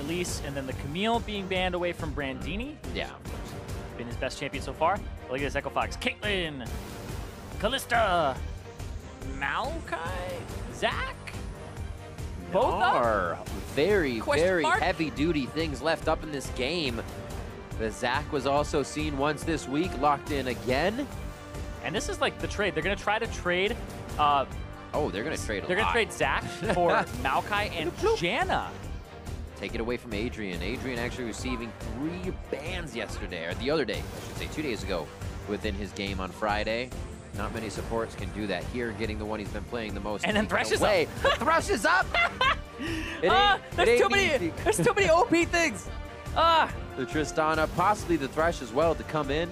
Elise, and then the Camille being banned away from Brandini. Yeah. Been his best champion so far. Look at this Echo Fox. Caitlyn, Kalista, Maokai, Zac. Both up? Very, very heavy-duty things left up in this game. But Zac was also seen once this week, locked in again. And this is like the trade. They're going to try to trade... they're going to trade a lot. They're going to trade Zac for Maokai and Janna. Take it away from Adrian. Adrian actually receiving 3 bans yesterday, or the other day, I should say, 2 days ago, within his game on Friday. Not many supports can do that here, getting the one he's been playing the most. And then Thresh is up. Thresh is up! There's too many OP things. The Tristana, possibly the Thresh as well, to come in.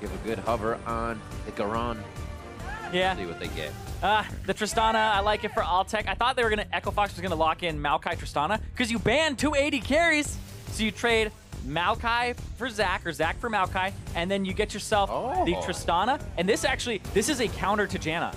Give a good hover on the Garen. Yeah. See what they get. The Tristana, I like it for Altec. I thought they were going to, Echo Fox was going to lock in Maokai Tristana, because you ban 280 carries, so you trade Maokai for Zac, or Zac for Maokai, and then you get yourself the Tristana. And this actually, this is a counter to Janna.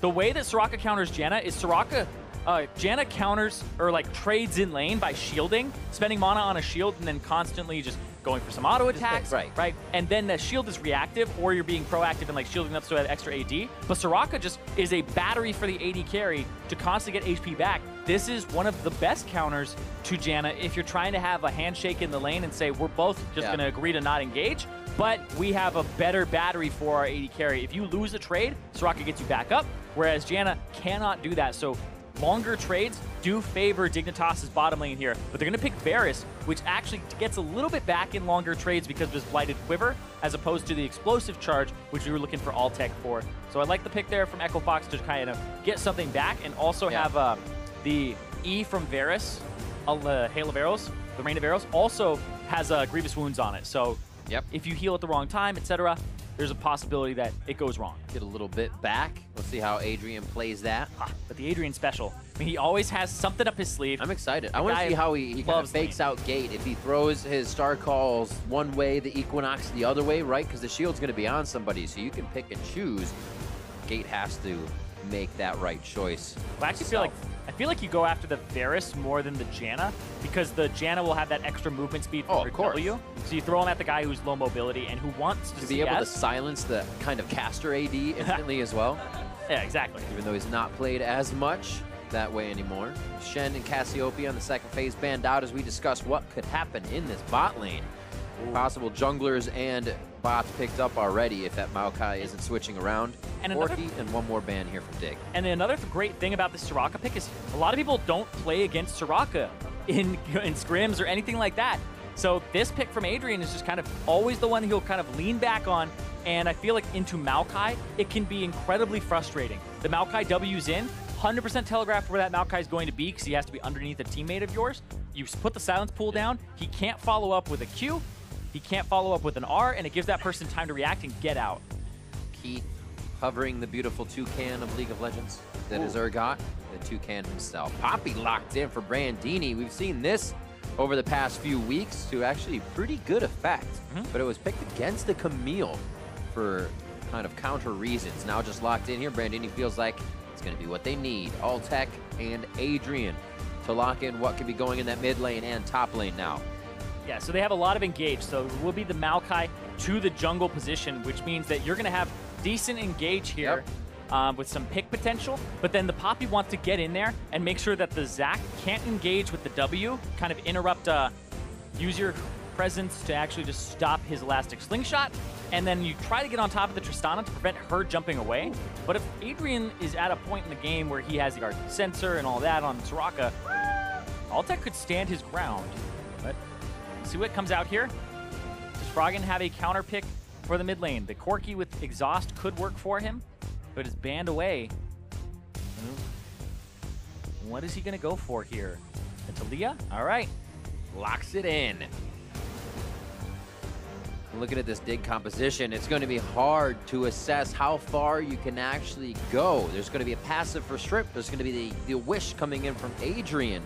The way that Soraka counters Janna is Janna counters, or like trades in lane by shielding, spending mana on a shield, and then constantly just going for some auto attacks, right? And then the shield is reactive, or you're being proactive and like shielding up so that extra AD. But Soraka just is a battery for the AD carry to constantly get HP back. This is one of the best counters to Janna if you're trying to have a handshake in the lane and say, we're both just gonna agree to not engage, but we have a better battery for our AD carry. If you lose a trade, Soraka gets you back up, whereas Janna cannot do that. So longer trades do favor Dignitas' bottom lane here, but they're going to pick Varus, which actually gets a little bit back in longer trades because of his Blighted Quiver, as opposed to the Explosive Charge, which we were looking for Altec for. So I like the pick there from Echo Fox to kind of get something back, and also have the E from Varus, Hail of Arrows, the Rain of Arrows, also has Grievous Wounds on it. So if you heal at the wrong time, etc., there's a possibility that it goes wrong. Get a little bit back. We'll see how Adrian plays that. But the Adrian special. I mean, he always has something up his sleeve. I'm excited. I want to see how he kind of fakes out Gate. If he throws his Star Calls one way, the Equinox the other way, right? Because the shield's going to be on somebody, so you can pick and choose. Gate has to make that right choice. Well, I actually feel like, I feel like you go after the Varus more than the Janna, because the Janna will have that extra movement speed for W. So you throw him at the guy who's low mobility and who wants to be able to silence the kind of caster AD instantly as well. Yeah, exactly. Even though he's not played as much that way anymore. Shen and Cassiopeia on the second phase banned out as we discuss what could happen in this bot lane. Possible junglers and bots picked up already if that Maokai isn't switching around. And Orky, and one more ban here from Dig. And another great thing about this Soraka pick is a lot of people don't play against Soraka in scrims or anything like that. So this pick from Adrian is just kind of always the one he'll kind of lean back on. And I feel like into Maokai, it can be incredibly frustrating. The Maokai W's in, 100% telegraph where that Maokai is going to be because he has to be underneath a teammate of yours. You put the silence pool down, he can't follow up with a Q. He can't follow up with an R, and it gives that person time to react and get out. Keith hovering the beautiful toucan of League of Legends. That is Urgot, the toucan himself. Poppy locked in for Brandini. We've seen this over the past few weeks to actually pretty good effect. But it was picked against the Camille for kind of counter reasons. Now just locked in here, Brandini feels like it's going to be what they need. Altec and Adrian to lock in what could be going in that mid lane and top lane now. Yeah, so they have a lot of engage. So it will be the Maokai to the jungle position, which means that you're going to have decent engage here with some pick potential. But then the Poppy wants to get in there and make sure that the Zac can't engage with the W, kind of interrupt, use your presence to actually just stop his elastic slingshot. And then you try to get on top of the Tristana to prevent her jumping away. But if Adrian is at a point in the game where he has the Guard Sensor and all that on Soraka, Altec could stand his ground. But see what comes out here. Does Froggen have a counter pick for the mid lane? The Corki with Exhaust could work for him, but it's banned away. What is he going to go for here? The Taliyah? All right. Locks it in. Looking at this Dig composition, it's going to be hard to assess how far you can actually go. There's going to be a passive for Shrimp. There's going to be the wish coming in from Adrian.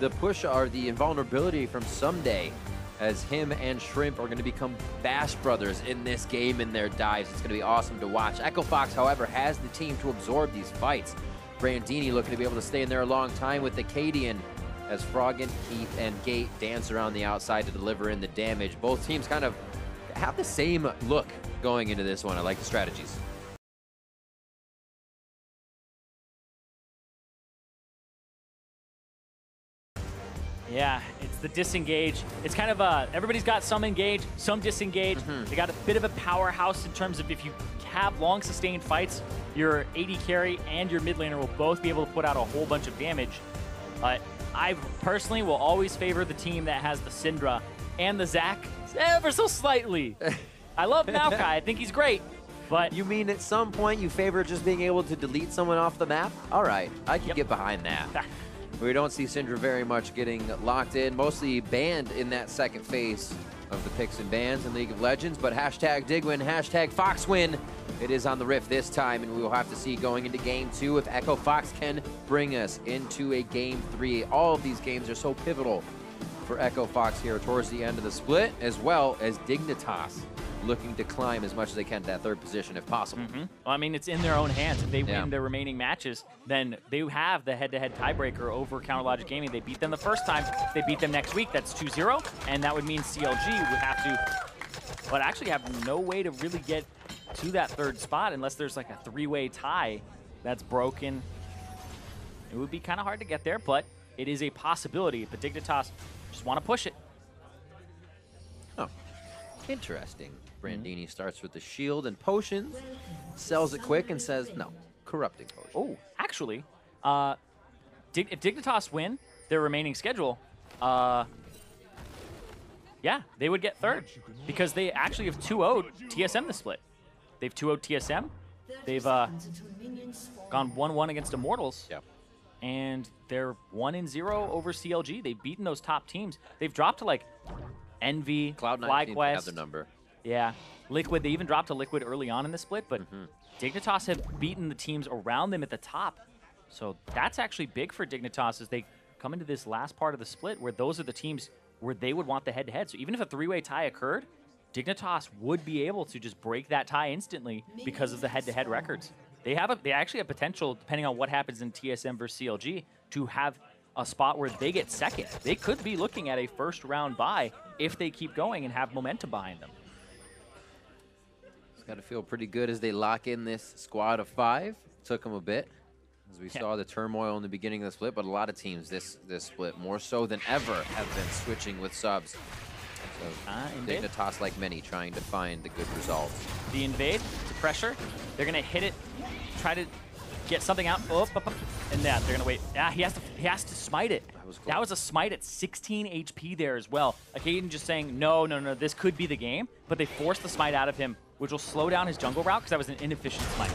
The push or the invulnerability from Ssumday, as him and Shrimp are going to become Bash brothers in this game in their dives. It's going to be awesome to watch. Echo Fox, however, has the team to absorb these fights. Brandini looking to be able to stay in there a long time with the Akaadian. as Froggen, Keith, and Gate dance around the outside to deliver in the damage. Both teams kind of have the same look going into this one. I like the strategies. Yeah, it's the disengage. It's kind of a, everybody's got some engage, some disengage. They got a bit of a powerhouse in terms of if you have long sustained fights, your AD carry and your mid laner will both be able to put out a whole bunch of damage. I personally will always favor the team that has the Syndra and the Zac ever so slightly. I love Maokai, I think he's great. But you mean at some point you favor just being able to delete someone off the map? All right, I can get behind that. We don't see Syndra very much getting locked in, mostly banned in that second phase of the picks and bans in League of Legends, but hashtag Digwin, hashtag Foxwin. It is on the Rift this time, and we will have to see going into game two if Echo Fox can bring us into a game three. All of these games are so pivotal for Echo Fox here towards the end of the split, as well as Dignitas looking to climb as much as they can to that third position if possible. Well, I mean, it's in their own hands. If they win their remaining matches, then they have the head-to-head tiebreaker over Counter Logic Gaming. They beat them the first time. If they beat them next week, that's 2-0, and that would mean CLG would have to, but actually have no way to really get to that third spot unless there's like a three-way tie that's broken. It would be kind of hard to get there, but it is a possibility. But Dignitas just want to push it. Oh, interesting. Brandini starts with the shield and potions, sells it quick and says, no, corrupting potion. Oh, actually, if Dignitas win their remaining schedule, yeah, they would get third because they actually have 2-0'd TSM the split. They've 2-0'd TSM. They've gone 1-1 against Immortals. Yep. And they're 1-0 over CLG. They've beaten those top teams. They've dropped to like Envy, Cloud9 have their number. Yeah, Liquid, they even dropped to Liquid early on in the split, but Dignitas have beaten the teams around them at the top. So that's actually big for Dignitas as they come into this last part of the split where those are the teams where they would want the head-to-head. So even if a three-way tie occurred, Dignitas would be able to just break that tie instantly because of the head-to-head records. They actually have potential, depending on what happens in TSM versus CLG, to have a spot where they get second. They could be looking at a first-round bye if they keep going and have momentum behind them. Got to feel pretty good as they lock in this squad of 5. Took them a bit, as we saw the turmoil in the beginning of the split, but a lot of teams this split, more so than ever, have been switching with subs. So Dignitas, like many, trying to find the good results. The invade, the pressure, they're going to hit it, try to get something out, and that they're going to wait. Ah, he has to smite it. That was a smite at 16 HP there as well. Akaadian just saying, no, this could be the game, but they forced the smite out of him, which will slow down his jungle route because that was an inefficient smite.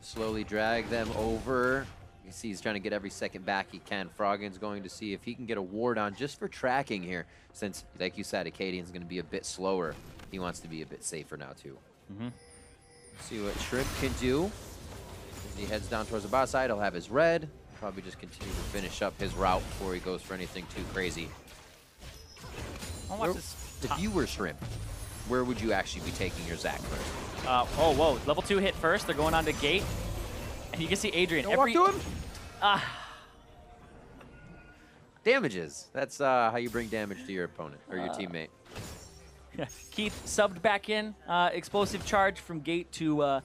Slowly drag them over. You see he's trying to get every second back he can. Froggen's going to see if he can get a ward on just for tracking here since, like you said, Akaadian's going to be a bit slower. He wants to be a bit safer now, too. See what Shrimp can do. As he heads down towards the bot side, he'll have his red. Probably just continue to finish up his route before he goes for anything too crazy. I'll watch this. If you were Shrimp, where would you actually be taking your Zac first? Oh, whoa. Level 2 hit first. They're going on to Gate. And you can see Adrian. Don't walk to him. Damages. That's how you bring damage to your opponent or your teammate. Keith subbed back in. Explosive charge from Gate to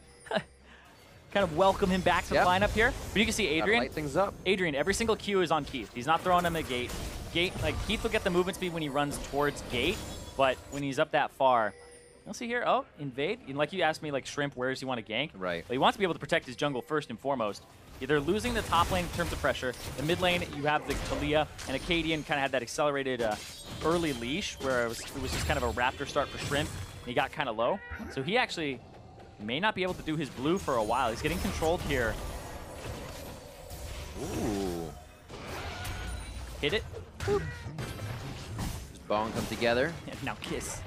kind of welcome him back to the lineup here. But you can see Adrian. Light things up. Adrian, every single Q is on Keith. He's not throwing him at Gate. Keith will get the movement speed when he runs towards Gate. But when he's up that far, you'll see here, oh, invade. And like you asked me, like, Shrimp, where does he want to gank? Right. Well, he wants to be able to protect his jungle first and foremost. They're losing the top lane in terms of pressure. The mid lane, you have the Taliyah, and Akaadian kind of had that accelerated early leash where it was just kind of a raptor start for Shrimp, and he got kind of low. So he actually may not be able to do his blue for a while. He's getting controlled here. Ooh. Hit it. Boop. Bone come together. Now kiss.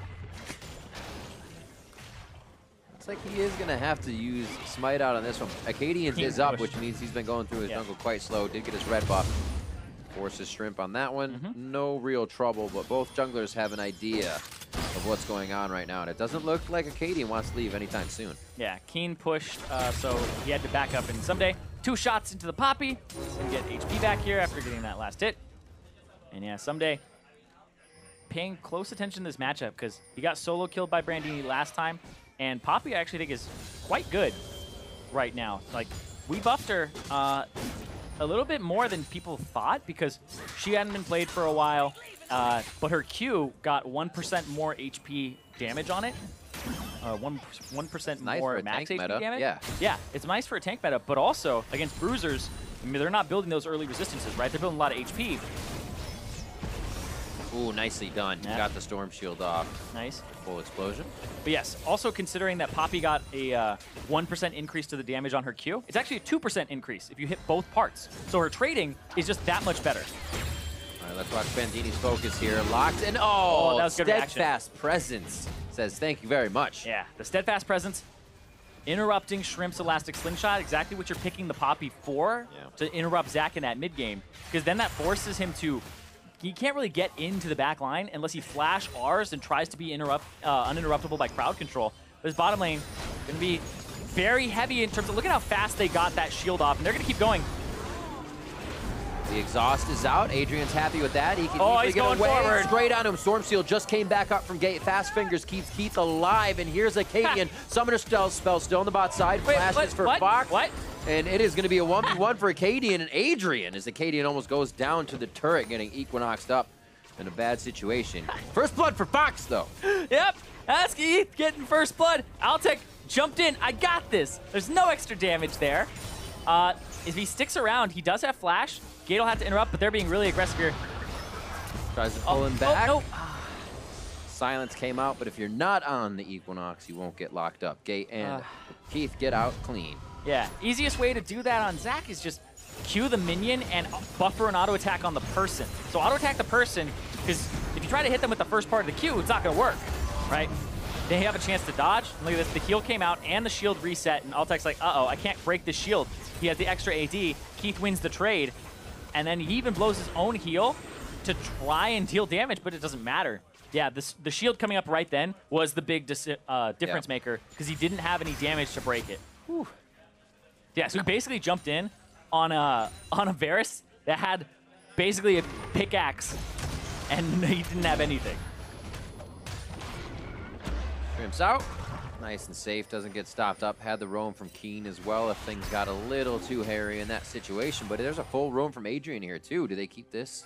Looks like he is going to have to use Smite out on this one. Akaadian is up, which means he's been going through his jungle quite slow. Did get his red buff. Forces Shrimp on that one. No real trouble, but both junglers have an idea of what's going on right now, and it doesn't look like Akaadian wants to leave anytime soon. Yeah, Keane pushed, so he had to back up, and Ssumday Two shots into the Poppy. Some get HP back here after getting that last hit. And yeah, Ssumday paying close attention to this matchup because he got solo killed by Brandini last time. And Poppy, I actually think, is quite good right now. Like, we buffed her a little bit more than people thought because she hadn't been played for a while. But her Q got 1% more HP damage on it. 1% more max HP damage. Yeah. Yeah, it's nice for a tank meta, but also against bruisers, I mean, they're not building those early resistances, right? They're building a lot of HP. Ooh, nicely done. Yeah. Got the storm shield off. Nice. Full explosion. But yes, also considering that Poppy got a 1% increase to the damage on her Q, it's actually a 2% increase if you hit both parts. So her trading is just that much better. All right, let's watch Bandini's focus here. Locked and oh, that was good steadfast presence. Says thank you very much. Yeah, the steadfast presence, interrupting Shrimp's elastic slingshot, exactly what you're picking the Poppy for, yeah, to interrupt Zac in that mid game, because then that forces him to, he can't really get into the back line unless he flash R's and tries to be uninterruptible by crowd control. This bottom lane gonna be very heavy in terms of, look at how fast they got that shield off, and they're gonna keep going. The exhaust is out. Adrian's happy with that. He can he's going forward. Straight on him. Storm Seal just came back up from Gate. Fast fingers keeps Keith alive, and here's Akaadian. Summoner spell still on the bot side. Flashes for Fox. What? And it is going to be a 1v1 for Akaadian and Adrian, as Akaadian almost goes down to the turret, getting Equinoxed up in a bad situation. First blood for Fox, though. Yep. That's Keith getting first blood. Altec jumped in. I got this. There's no extra damage there. If he sticks around, he does have flash. Gate will have to interrupt, but they're being really aggressive here. Tries to pull him back. Oh, no. Silence came out, but if you're not on the Equinox, you won't get locked up. Gate and Keith get out clean. Yeah, easiest way to do that on Zac is just Q the minion and buffer an auto attack on the person. So auto attack the person, because if you try to hit them with the first part of the Q, it's not going to work, right? They have a chance to dodge. Look at this, the heal came out and the shield reset, and Altec's like, uh-oh, I can't break this shield. He has the extra AD. Keith wins the trade. And then he even blows his own heal to try and deal damage, but it doesn't matter. Yeah, the shield coming up right then was the big difference maker, because he didn't have any damage to break it. Whew. Yeah, so he basically jumped in on a Varus that had basically a pickaxe, and he didn't have anything. Shrimp's out. Nice and safe, doesn't get stopped up. Had the roam from Keane as well if things got a little too hairy in that situation. But there's a full roam from Adrian here too. Do they keep this?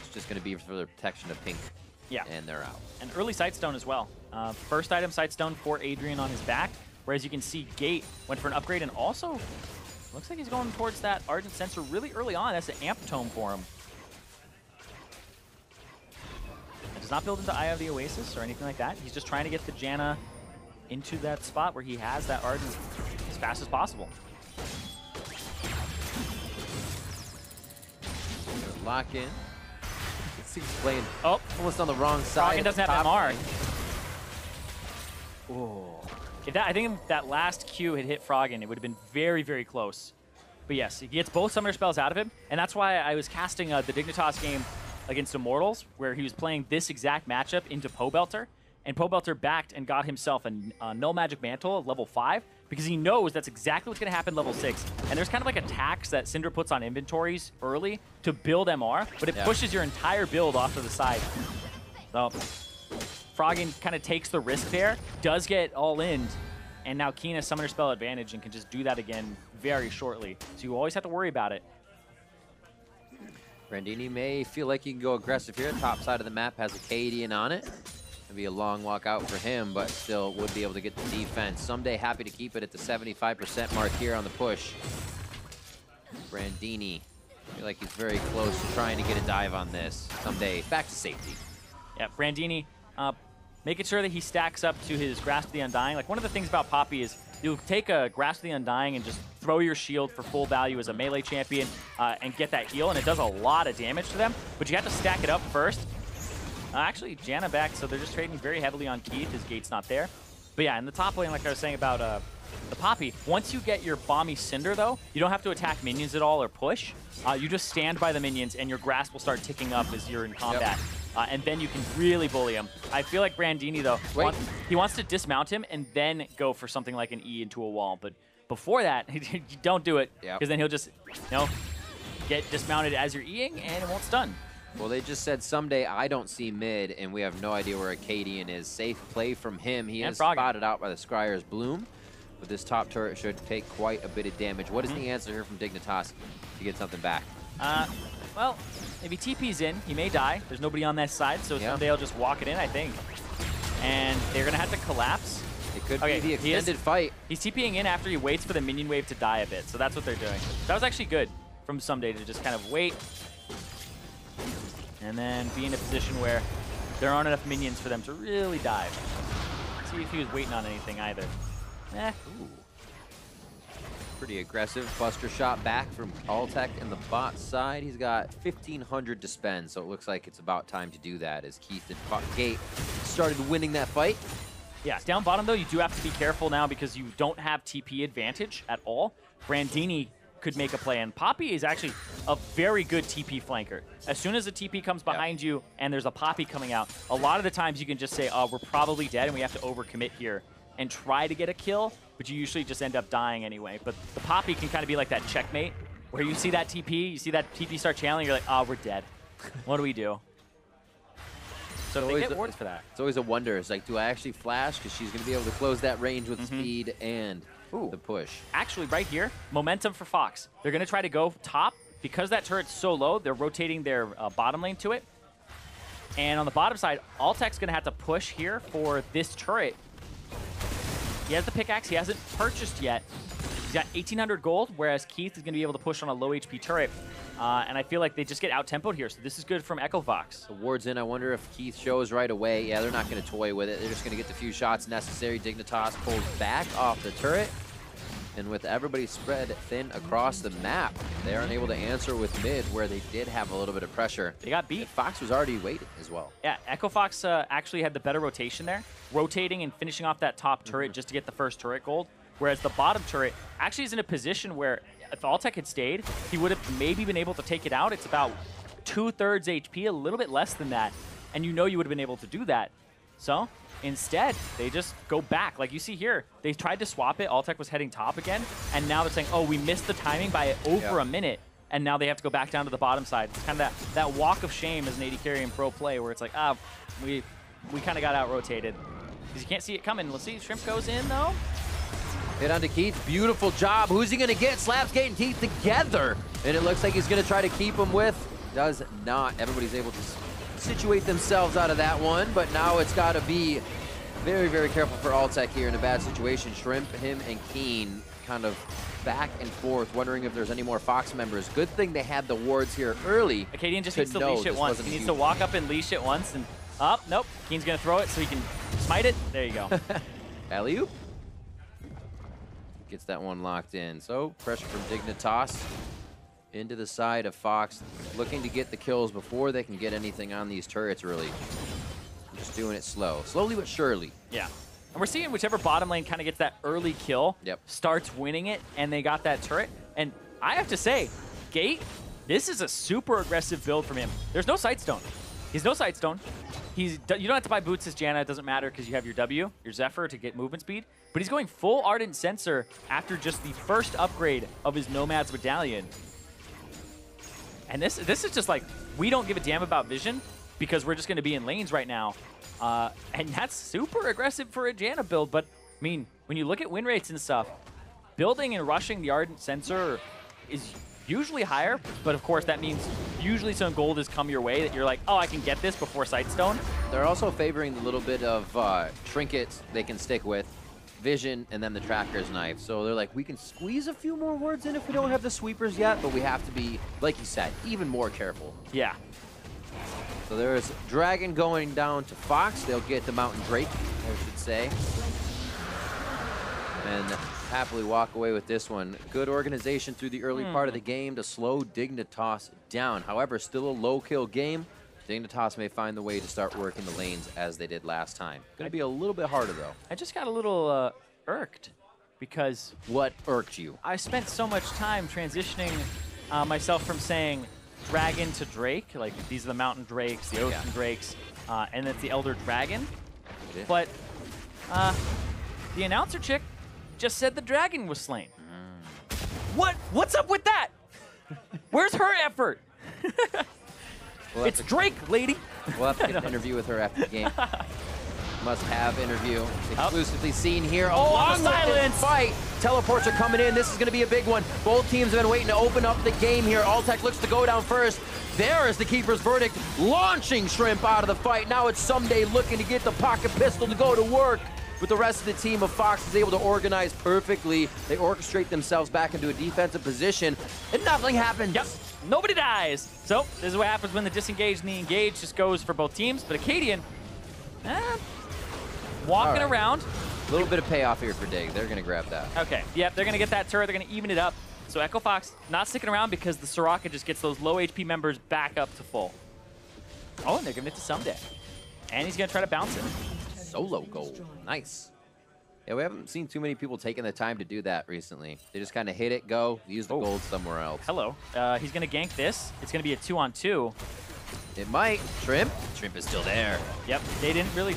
It's just going to be for the protection of pink. Yeah. And they're out. And early Sightstone as well. First item Sightstone for Adrian on his back. Whereas you can see Gate went for an upgrade and also looks like he's going towards that Argent Sensor really early on. That's an Amp Tome for him. It does not build into Eye of the Oasis or anything like that. He's just trying to get the Janna into that spot where he has that Argent as fast as possible. Lock in. He's playing almost on the wrong side. Froggen doesn't have MR. Ooh. I think if that last Q had hit Froggen, it would have been very, very close. But yes, he gets both summoner spells out of him, and that's why I was casting the Dignitas game against Immortals, where he was playing this exact matchup into Poe Belter. And Poe Belter backed and got himself a Null Magic Mantle at level 5 because he knows that's exactly what's going to happen level 6. And there's kind of like a tax that Syndra puts on inventories early to build MR, but it pushes your entire build off to the side. So Froggen kind of takes the risk there, does get all in, and now Keane has Summoner Spell advantage and can just do that again very shortly. So you always have to worry about it. Brandini may feel like he can go aggressive here. Top side of the map has Akaadian on it. It'd be a long walk out for him, but still would be able to get the defense. Ssumday happy to keep it at the 75% mark here on the push. Brandini, I feel like he's very close to trying to get a dive on this. Ssumday back to safety. Yeah, Brandini making sure that he stacks up to his Grasp of the Undying. Like, one of the things about Poppy is you'll take a Grasp of the Undying and just throw your shield for full value as a melee champion and get that heal, and it does a lot of damage to them, but you have to stack it up first. Actually, Janna back, so they're just trading very heavily on Keith. His Gate's not there. But yeah, in the top lane, like I was saying about the Poppy, once you get your Bomby Cinder, though, you don't have to attack minions at all or push. You just stand by the minions, and your grasp will start ticking up as you're in combat. And then you can really bully him. I feel like Brandini, though, he wants to dismount him and then go for something like an E into a wall. But before that, you don't do it, because then he'll just, you know, get dismounted as you're eating, and it won't stun. Well, they just said Ssumday I don't see mid, and we have no idea where Akaadian is. Safe play from him. He is spotted out by the Scryer's Bloom, but this top turret should take quite a bit of damage. What is the answer here from Dignitas to get something back? Well, if he TP's in, he may die. There's nobody on that side, so Ssumday will just walk it in, I think. And they're going to have to collapse. It could be the extended fight. He's TPing in after he waits for the minion wave to die a bit, so that's what they're doing. That was actually good from Ssumday to just kind of wait and then be in a position where there aren't enough minions for them to really dive. Let's see if he was waiting on anything either. Eh. Ooh. Pretty aggressive buster shot back from Altec in the bot side. He's got 1,500 to spend, so it looks like it's about time to do that as Keith and Gate started winning that fight. Yeah, down bottom though, you do have to be careful now because you don't have TP advantage at all. Brandini could make a play, and Poppy is actually a very good TP flanker. As soon as a TP comes behind you and there's a Poppy coming out, a lot of the times you can just say, oh, we're probably dead and we have to overcommit here and try to get a kill, but you usually just end up dying anyway. But the Poppy can kind of be like that checkmate, where you see that TP, start channeling, you're like, oh, we're dead. What do we do? So they get wards for that. It's always a wonder. It's like, do I actually flash? Because she's going to be able to close that range with speed and the push. Actually, right here, momentum for Fox. They're going to try to go top. Because that turret's so low, they're rotating their bottom lane to it. And on the bottom side, Altec's going to have to push here for this turret. He has the pickaxe he hasn't purchased yet. He's got 1,800 gold, whereas Keith is going to be able to push on a low HP turret. And I feel like they just get out-tempoed here, so this is good from Echo Fox. The ward's in. I wonder if Keith shows right away. Yeah, they're not going to toy with it. They're just going to get the few shots necessary. Dignitas pulls back off the turret. And with everybody spread thin across the map, they aren't able to answer with mid, where they did have a little bit of pressure. They got beat. And Fox was already waiting as well. Yeah, Echo Fox actually had the better rotation there, rotating and finishing off that top turret just to get the first turret gold, whereas the bottom turret actually is in a position where if Altec had stayed, he would have maybe been able to take it out. It's about 2/3 HP, a little bit less than that, and you know you would have been able to do that. So instead, they just go back. Like you see here, they tried to swap it. Altec was heading top again, and now they're saying, oh, we missed the timing by over a minute, and now they have to go back down to the bottom side. It's kind of that walk of shame as an AD carry in pro play, where it's like, ah, we kind of got out-rotated. Because you can't see it coming. Let's see, Shrimp goes in, though. Hit onto Keith, beautiful job. Who's he gonna get? Slaps Gate and Keith together, and it looks like he's gonna try to keep him with. Does not. Everybody's able to situate themselves out of that one, but now it's got to be very, very careful for Altec here in a bad situation. Shrimp, him, and Keane kind of back and forth, wondering if there's any more Fox members. Good thing they had the wards here early. Akaadian just needs to leash it once. He needs to walk up and leash it once, and up. Oh, nope. Keene's going to throw it so he can smite it. There you go. Alley-oop. Gets that one locked in. So pressure from Dignitas into the side of Fox, looking to get the kills before they can get anything on these turrets, really. Just doing it slow. Slowly but surely. Yeah. And we're seeing whichever bottom lane kind of gets that early kill, starts winning it, and they got that turret. And I have to say, Gate, this is a super aggressive build from him. There's no Sightstone. He's no Sightstone. You don't have to buy boots as Janna. It doesn't matter because you have your W, your Zephyr to get movement speed. But he's going full Ardent Sensor after just the first upgrade of his Nomad's Medallion. And this is just like, we don't give a damn about vision because we're just going to be in lanes right now. And that's super aggressive for a Janna build. But, I mean, when you look at win rates and stuff, building and rushing the Ardent Sensor is usually higher. But, of course, that means usually some gold has come your way that you're like, oh, I can get this before Sightstone. They're also favoring the little bit of trinkets they can stick with, vision, and then the Tracker's Knife. So they're like, we can squeeze a few more wards in if we don't have the sweepers yet, but we have to be, like you said, even more careful. Yeah. So there's Dragon going down to Fox. They'll get the Mountain Drake, I should say, and happily walk away with this one. Good organization through the early part of the game to slow Dignitas down. However, still a low kill game. Dignitas may find the way to start working the lanes as they did last time. Gonna be a little bit harder, though. I just got a little irked because... What irked you? I spent so much time transitioning myself from saying Dragon to Drake. Like, these are the Mountain Drakes, the Ocean Drakes, and it's the Elder Dragon. But the announcer chick just said the Dragon was slain. What's up with that? Where's her effort? It's Drake, lady. We'll have to get an interview with her after the game. Must have interview. Exclusively seen here. Along with this fight. Teleports are coming in. This is going to be a big one. Both teams have been waiting to open up the game here. Altec looks to go down first. There is the Keeper's Verdict launching Shrimp out of the fight. Now it's Ssumday looking to get the pocket pistol to go to work. But the rest of the team of Fox is able to organize perfectly. They orchestrate themselves back into a defensive position, and nothing happens. Yep. Nobody dies. So this is what happens when the disengage and the engage just goes for both teams. But Akaadian, walking around. A little bit of payoff here for Dig. They're going to grab that. Okay. Yep, they're going to get that turret. They're going to even it up. So Echo Fox not sticking around because the Soraka just gets those low HP members back up to full. Oh, and they're giving it to Ssumday. And he's going to try to bounce it. Solo gold. Nice. Yeah, we haven't seen too many people taking the time to do that recently. They just kind of hit it, go, use the gold somewhere else. Hello. He's going to gank this. It's going to be a 2-on-2. It might. Shrimp? Shrimp is still there. Yep. They didn't really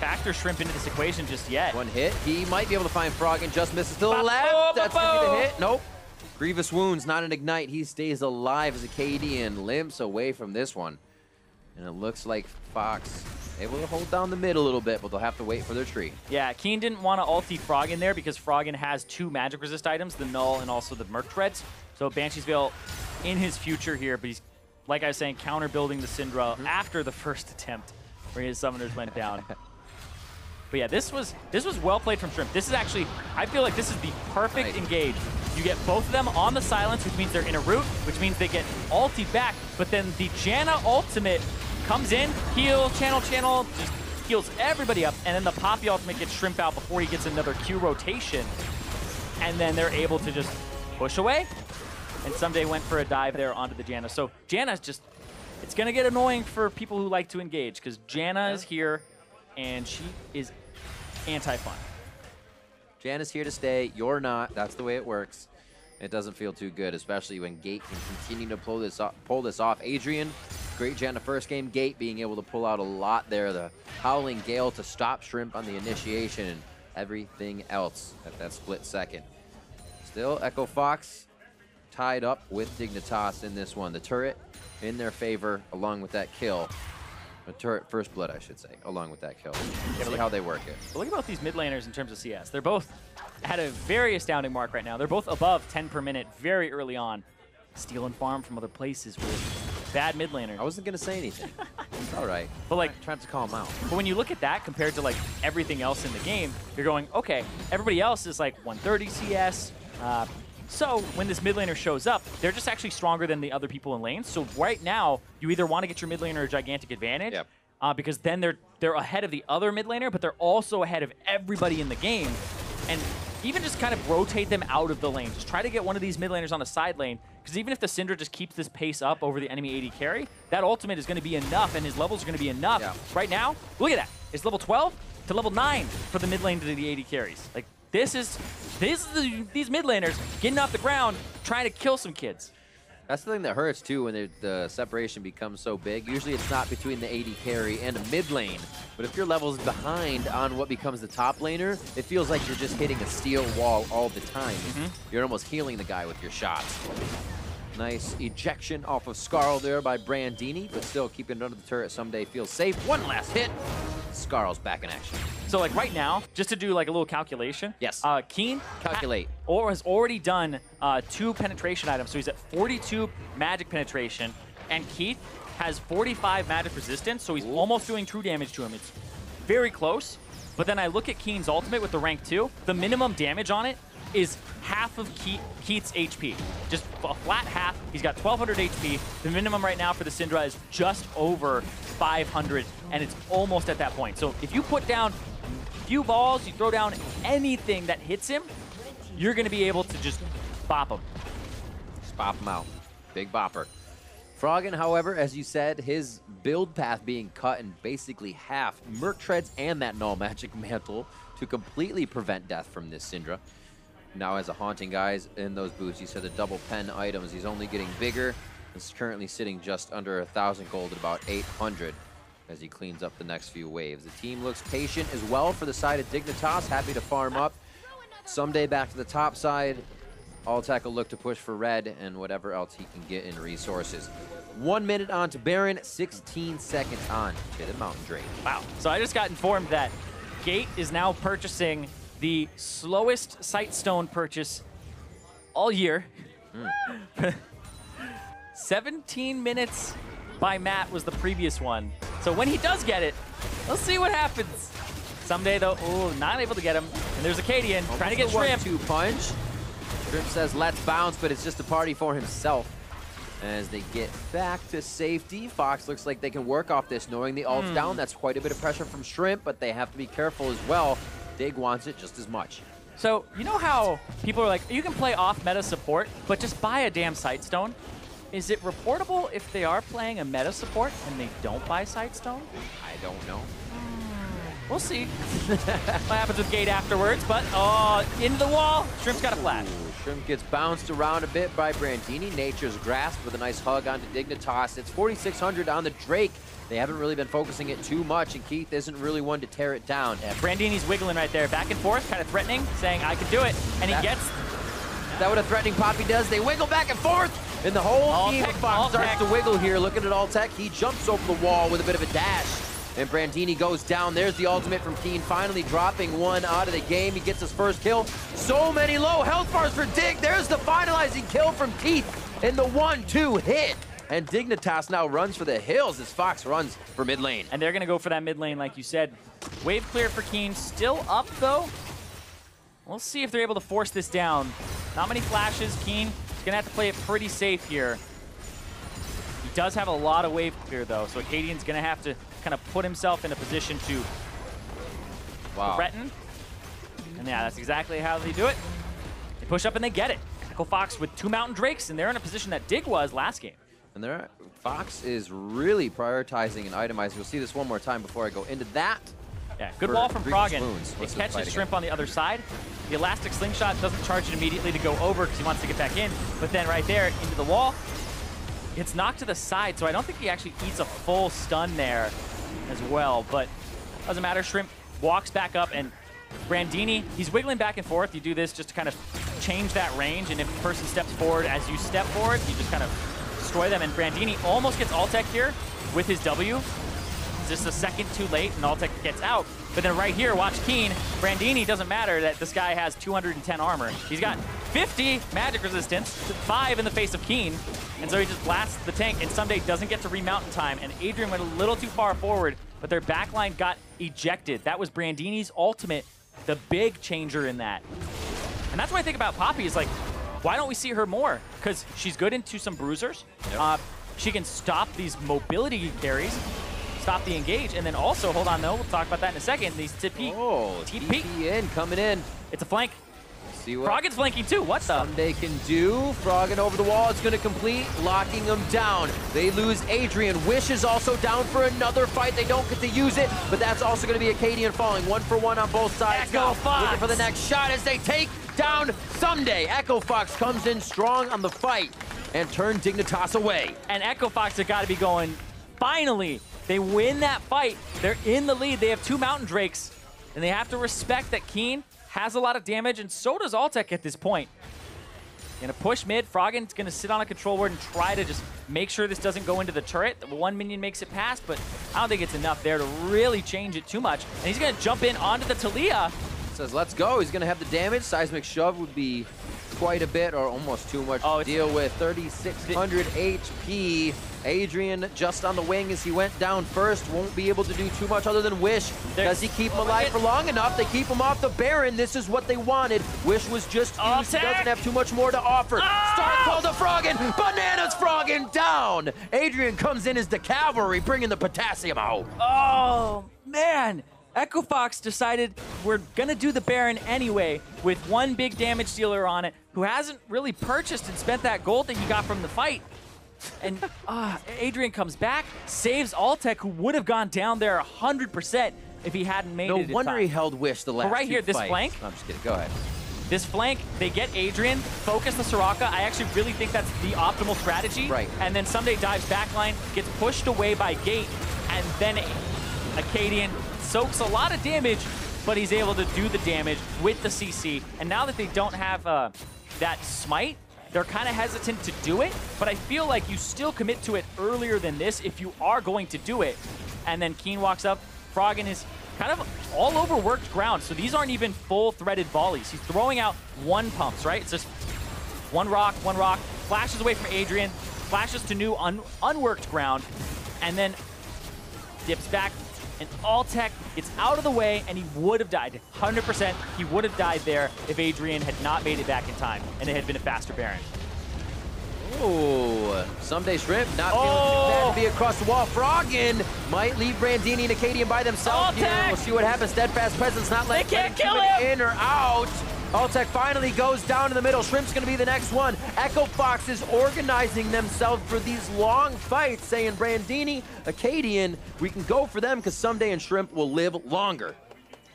factor Shrimp into this equation just yet. One hit. He might be able to find Froggen. Just misses to the left. That's going to be the hit. Nope. Grievous Wounds, not an Ignite. He stays alive as Akaadian limps away from this one. And it looks like Fox able to hold down the mid a little bit, but they'll have to wait for their tree. Yeah, Keane didn't want to ulti Froggen there because Froggen has two magic resist items, the Null and also the Merc Treads. So Banshee's Veil in his future here, but he's, like I was saying, counter building the Syndra after the first attempt where his summoners went down. But yeah, this was well played from Shrimp. This is actually, I feel like this is the perfect engage. You get both of them on the silence, which means they're in a root, which means they get ulti back, but then the Janna ultimate comes in, heal, channel, just heals everybody up, and then the Poppy ultimate gets Shrimp out before he gets another Q rotation, and then they're able to just push away, and Ssumday went for a dive there onto the Janna. So Janna's just, it's gonna get annoying for people who like to engage, because Janna is here, and she is anti-fun. Janna's here to stay, you're not, that's the way it works. It doesn't feel too good, especially when Gate can continue to pull this off. Adrian, great Janna first game. Gate being able to pull out a lot there. The Howling Gale to stop Shrimp on the initiation and everything else at that split second. Still, Echo Fox tied up with Dignitas in this one. The turret in their favor along with that kill. The turret first blood, I should say, along with that kill. Let's see how they work it. But look at both these mid laners in terms of CS. They're both at a very astounding mark right now. They're both above 10 per minute very early on. Stealing farm from other places with bad mid laners. I wasn't going to say anything. It's all right. But like, trying to call them out. But when you look at that compared to like everything else in the game, you're going, okay, everybody else is like 130 CS. So when this mid laner shows up, they're just actually stronger than the other people in lanes. So right now, you either want to get your mid laner a gigantic advantage, because then they're ahead of the other mid laner, but they're also ahead of everybody in the game. And even just kind of rotate them out of the lane. Just try to get one of these mid laners on a side lane, because even if the Syndra just keeps this pace up over the enemy AD carry, that ultimate is going to be enough, and his levels are going to be enough. Yeah. Right now, look at that. It's level 12 to level 9 for the mid lane to the AD carries. Like, these mid laners getting off the ground, trying to kill some kids. That's the thing that hurts, too, when the separation becomes so big. Usually it's not between the AD carry and a mid lane, but if your level's behind on what becomes the top laner, it feels like you're just hitting a steel wall all the time. You're almost healing the guy with your shots. Nice ejection off of Scarl there by Brandini, but still keeping it under the turret. Ssumday feels safe. One last hit. Scarl's back in action. So like right now, just to do like a little calculation. Yes. Keane has already done 2 penetration items. So he's at 42 magic penetration, and Keith has 45 magic resistance. So he's almost doing true damage to him. It's very close. But then I look at Keane's ultimate with the rank 2. The minimum damage on it is half of Keith's HP. Just a flat half. He's got 1,200 HP. The minimum right now for the Syndra is just over 500, and it's almost at that point. So if you put down a few balls, you throw down anything that hits him, you're going to be able to just bop him. Just bop him out. Big bopper. Froggen, however, as you said, his build path being cut in basically half. Merc Treads and that Null Magic Mantle to completely prevent death from this Syndra. Now has a Haunting Eyes in those boots. You said the double pen items. He's only getting bigger. He's currently sitting just under 1,000 gold at about 800 as he cleans up the next few waves. The team looks patient as well for the side of Dignitas. Happy to farm up. Ssumday back to the top side. Altec will look to push for red and whatever else he can get in resources. 1 minute on to Baron, 16 seconds on to the Mountain Drake. Wow. So I just got informed that Gate is now purchasing the slowest Sightstone purchase all year. 17 minutes by Matt was the previous one. So when he does get it, we'll see what happens. Ssumday though, ooh, not able to get him. And there's Akaadian trying to get Shrimp. 1-2 punch. Shrimp says, let's bounce, but it's just a party for himself. As they get back to safety, Fox looks like they can work off this, knowing the ult's down. That's quite a bit of pressure from Shrimp, but they have to be careful as well. Dig wants it just as much. So, you know how people are like, you can play off meta support, but just buy a damn Sightstone? Is it reportable if they are playing a meta support and they don't buy Sightstone? I don't know. We'll see what happens with Gate afterwards, but into the wall, Shrimp's got a flash. Shrimp gets bounced around a bit by Brandini. Nature's Grasp with a nice hug onto Dignitas. It's 4,600 on the Drake. They haven't really been focusing it too much, and Keith isn't really one to tear it down. Yeah, Brandini's wiggling right there, back and forth, kind of threatening, saying, I can do it, and he gets... Is that what a threatening Poppy does? They wiggle back and forth, and the whole team starts to wiggle here. Looking at Altec, he jumps over the wall with a bit of a dash, and Brandini goes down. There's the ultimate from Keane, finally dropping one out of the game. He gets his first kill. So many low health bars for Dig. There's the finalizing kill from Keith, and the 1-2 hit. And Dignitas now runs for the hills as Fox runs for mid lane. And they're going to go for that mid lane, like you said. Wave clear for Keane. Still up, though. We'll see if they're able to force this down. Not many flashes. Keane is going to have to play it pretty safe here. He does have a lot of wave clear, though, so Akaadian's going to have to kind of put himself in a position to threaten. And yeah, that's exactly how they do it. They push up and they get it. Echo Fox with two Mountain Drakes, and they're in a position that Dig was last game. And there, Fox is really prioritizing and itemizing. We'll see this one more time before I go into that. Yeah, good wall from Froggen. It catches Shrimp on the other side. The elastic slingshot doesn't charge it immediately to go over because he wants to get back in. But then right there, into the wall, it's knocked to the side. So I don't think he actually eats a full stun there as well. But doesn't matter. Shrimp walks back up and Brandini, he's wiggling back and forth. You do this just to kind of change that range. And if the person steps forward, as you step forward, you just kind of destroy them, and Brandini almost gets Altec here with his W. It's just a second too late, and Altec gets out. But then right here, watch Keane. Brandini, doesn't matter that this guy has 210 armor. He's got 50 magic resistance, 5 in the face of Keane, and so he just blasts the tank, and Ssumday doesn't get to remount in time, and Adrian went a little too far forward, but their backline got ejected. That was Brandini's ultimate, the big changer in that. And that's what I think about Poppy is like, why don't we see her more? Because she's good into some bruisers. Yep. She can stop these mobility carries, stop the engage, and then also, hold on though, we'll talk about that in a second. These TP. Oh, TP coming in. It's a flank. See what Froggen's flanking too. What's up? Ssumday can do. Froggen over the wall. It's going to complete, locking him down. They lose Adrian. Wish is also down for another fight. They don't get to use it, but that's also going to be Akaadian falling 1-for-1 on both sides. Echo Fox. Looking for the next shot as they take down Ssumday. Echo Fox comes in strong on the fight and turned Dignitas away. And Echo Fox have got to be going, finally, they win that fight. They're in the lead. They have two Mountain Drakes, and they have to respect that Keane has a lot of damage, and so does Altec at this point. Gonna push mid. Froggen's gonna sit on a control ward and try to just make sure this doesn't go into the turret. One minion makes it past, but I don't think it's enough there to really change it too much. And he's gonna jump in onto the Taliyah. Says, let's go. He's going to have the damage. Seismic Shove would be quite a bit or almost too much to deal with. 3,600 HP. Adrian just on the wing as he went down first. Won't be able to do too much other than Wish. Does he keep him alive for long enough? They keep him off the Baron. This is what they wanted. Wish was just used. He doesn't have too much more to offer. Start call the Froggen. Bananas Froggen down. Adrian comes in as the cavalry, bringing the potassium out. Oh, man. Echo Fox decided we're gonna do the Baron anyway with one big damage dealer on it who hasn't really purchased and spent that gold that he got from the fight. And Adrian comes back, saves Altec, who would have gone down there 100% if he hadn't made it. No wonder he held Wish the last right here, this fights. Flank. No, I'm just kidding, go ahead. This flank, they get Adrian, focus the Soraka. I actually really think that's the optimal strategy. Right. And then Ssumday dives backline, gets pushed away by Gate, and then Akaadian soaks a lot of damage, but he's able to do the damage with the CC. And now that they don't have that smite, they're kind of hesitant to do it, but I feel like you still commit to it earlier than this if you are going to do it. And then Keane walks up. Froggen is kind of all over worked ground, so these aren't even full-threaded volleys. He's throwing out one pumps, right? It's just one rock, flashes away from Adrian, flashes to new unworked ground, and then dips back. And Altec gets out of the way, and he would have died. 100%, he would have died there if Adrian had not made it back in time, and it had been a faster Baron. Ooh, Ssumday Shrimp not feeling too bad to be across the wall. Froggen might leave Brandini and Akaadian by themselves here. We'll see what happens. Steadfast Presence not letting him in or out. Altec finally goes down in the middle. Shrimp's going to be the next one. Echo Fox is organizing themselves for these long fights, saying Brandini, Akaadian, we can go for them because Ssumday and Shrimp will live longer.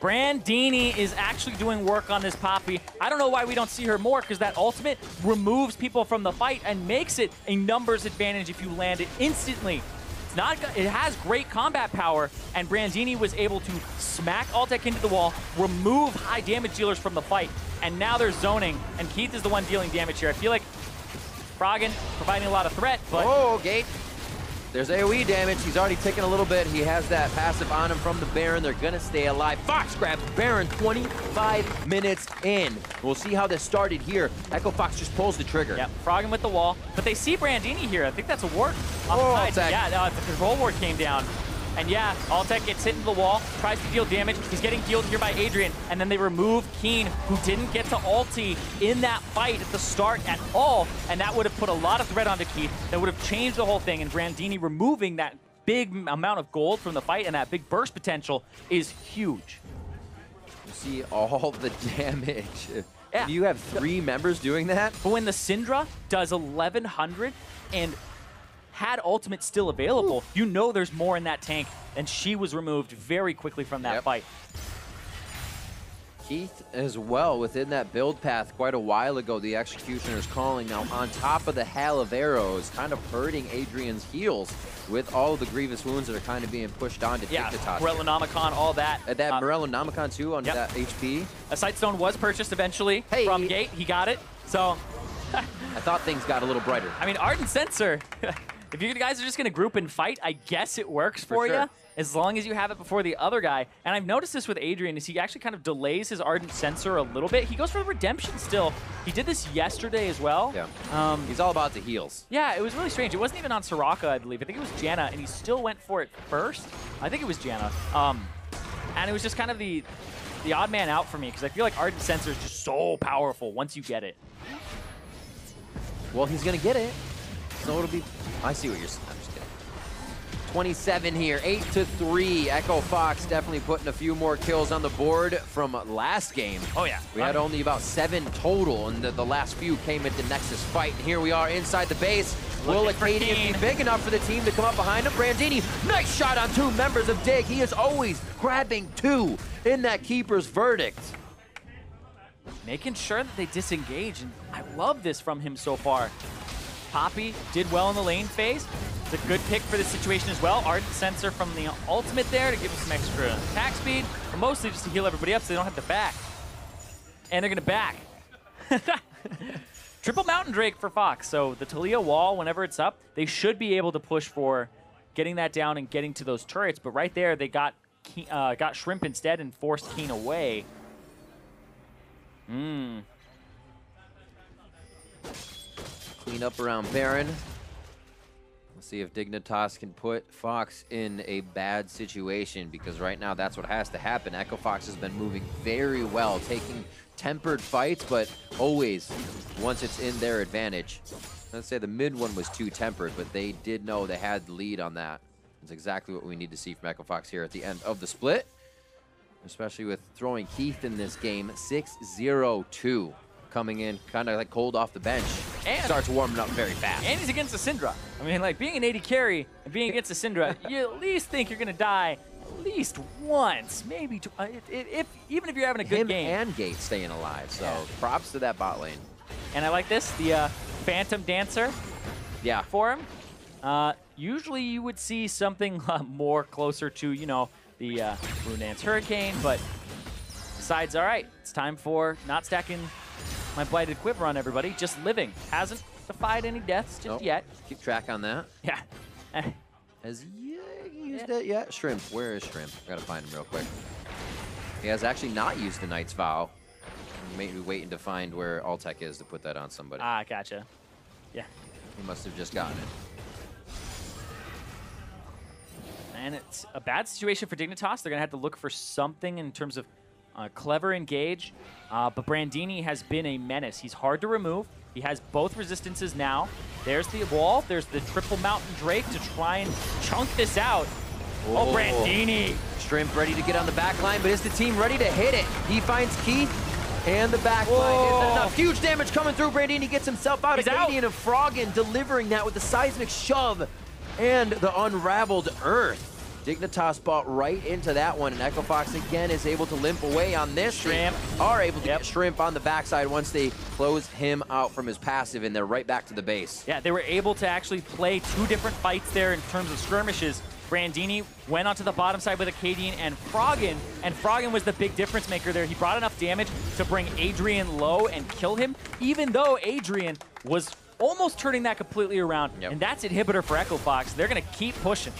Brandini is actually doing work on this Poppy. I don't know why we don't see her more, because that ultimate removes people from the fight and makes it a numbers advantage if you land it instantly. It's not, it has great combat power, and Brandini was able to smack Altec into the wall, remove high damage dealers from the fight, and now they're zoning, and Keith is the one dealing damage here. I feel like Froggen providing a lot of threat, but... Oh, Gate. There's AoE damage. He's already taken a little bit. He has that passive on him from the Baron. They're going to stay alive. Fox grabs Baron 25 minutes in. We'll see how this started here. Echo Fox just pulls the trigger. Yep, Froggen with the wall. But they see Brandini here. I think that's a ward on the side. Yeah, no, the control ward came down. And yeah, Altec gets hit into the wall, tries to deal damage. He's getting healed here by Adrian. And then they remove Keane, who didn't get to ulti in that fight at the start at all. And that would have put a lot of threat onto Keith. That would have changed the whole thing. And Brandini removing that big amount of gold from the fight and that big burst potential is huge. You see all the damage. Yeah. You have three members doing that? But when the Syndra does 1,100 and had ultimate still available, you know there's more in that tank, and she was removed very quickly from that fight. Keith as well within that build path quite a while ago. The Executioner's Calling now on top of the hail of arrows, kind of hurting Adrian's heels with all the grievous wounds that are kind of being pushed on to Dignitas. Morellonomicon, all that. That Morellonomicon too on that HP. A Sightstone was purchased eventually from Gate. He got it. So I thought things got a little brighter. I mean, Ardent Sensor. If you guys are just going to group and fight, I guess it works for you, as long as you have it before the other guy. And I've noticed this with Adrian, is he actually kind of delays his Ardent Sensor a little bit. He goes for the Redemption still. He did this yesterday as well. Yeah. He's all about the heals. Yeah, it was really strange. It wasn't even on Soraka, I believe. I think it was Janna, and he still went for it first. I think it was Janna. And it was just kind of the odd man out for me, because I feel like Ardent Sensor is just so powerful once you get it. Well, he's going to get it. So it'll be... I see what you're saying. I'm just kidding. 27 here, 8-3. Echo Fox definitely putting a few more kills on the board from last game. Oh, yeah. We had only about 7 total, and the last few came into Nexus fight. And here we are inside the base. Will Akaadian be big enough for the team to come up behind him? Brandini, nice shot on 2 members of Dig. He is always grabbing 2 in that Keeper's Verdict. Making sure that they disengage, and I love this from him so far. Poppy did well in the lane phase. It's a good pick for this situation as well. Ardent Sensor from the ultimate there to give him some extra attack speed, but mostly just to heal everybody up so they don't have to back. And they're gonna back. Triple Mountain Drake for Fox. So the Taliyah wall, whenever it's up, they should be able to push for getting that down and getting to those turrets. But right there, they got Shrimp instead and forced Keane away. Clean up around Baron. Let's see if Dignitas can put Fox in a bad situation, because right now that's what has to happen. Echo Fox has been moving very well, taking tempered fights, but always once it's in their advantage. Let's say the mid one was too tempered, but they did know they had the lead on that. That's exactly what we need to see from Echo Fox here at the end of the split, especially with throwing Keith in this game. 6-0-2. Coming in kind of like cold off the bench. And starts warming up very fast. And he's against a Syndra. I mean, like, being an 80 carry and being against a Syndra, you at least think you're going to die at least once, maybe two, even if you're having a good game. Him and Gate staying alive, so props to that bot lane. And I like this, the Phantom Dancer for him. Usually you would see something more closer to, you know, the Rune Dance Hurricane, but decides, all right, it's time for not stacking my Blighted Quiver on everybody. Just living. Hasn't defied any deaths just yet. Keep track on that. Yeah. Has he used it yet? Shrimp. Where is Shrimp? I gotta find him real quick. He has actually not used the Knight's Vow. Maybe waiting to find where Altec is to put that on somebody. Ah, gotcha. Yeah. He must have just gotten it. And it's a bad situation for Dignitas. They're gonna have to look for something in terms of clever engage, but Brandini has been a menace. He's hard to remove. He has both resistances now. There's the wall. There's the triple mountain drake to try and chunk this out. Whoa. Oh, Brandini! Shrimp ready to get on the back line, but is the team ready to hit it? He finds Keith and the back line. Isn't enough. Huge damage coming through. Brandini gets himself out. Akaadian and Froggen delivering that with the seismic shove and the unraveled earth. Dignitas bought right into that one, and Echo Fox again is able to limp away on this. Shrimp are able to get Shrimp on the backside once they close him out from his passive, and they're right back to the base. Yeah, they were able to actually play two different fights there in terms of skirmishes. Brandini went onto the bottom side with Akaadian and Froggen was the big difference maker there. He brought enough damage to bring Adrian low and kill him, even though Adrian was almost turning that completely around. And that's inhibitor for Echo Fox. They're going to keep pushing.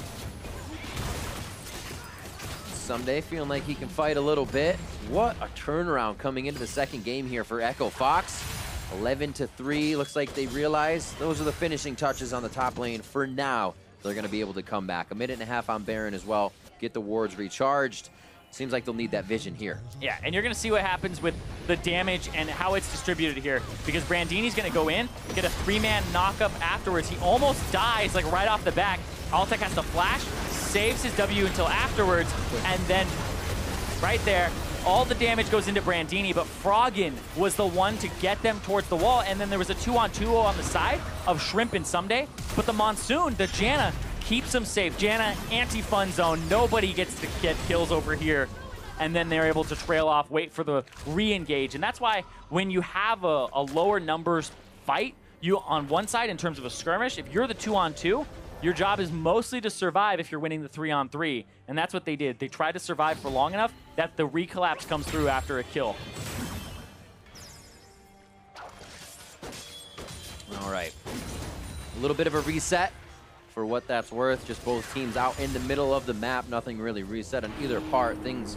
Ssumday feeling like he can fight a little bit. What a turnaround coming into the second game here for Echo Fox. 11-3, looks like they realize those are the finishing touches on the top lane. For now, they're gonna be able to come back. 1.5 minutes on Baron as well, get the wards recharged. Seems like they'll need that vision here. Yeah, and you're gonna see what happens with the damage and how it's distributed here, because Brandini's gonna go in, get a three-man knock-up afterwards. He almost dies like right off the back. Altec has to flash, saves his W until afterwards, and then right there, all the damage goes into Brandini, but Froggen was the one to get them towards the wall, and then there was a 2-on-2 on the side of Shrimp and Ssumday, but the Monsoon, the Janna, keeps them safe. Janna, anti-fun zone, nobody gets to get kills over here, and then they're able to trail off, wait for the re-engage, and that's why when you have a lower numbers fight, you on one side in terms of a skirmish, if you're the 2-on-2, your job is mostly to survive if you're winning the 3-on-3, and that's what they did. They tried to survive for long enough that the recollapse comes through after a kill. All right, a little bit of a reset for what that's worth. Just both teams out in the middle of the map. Nothing really reset on either part. Things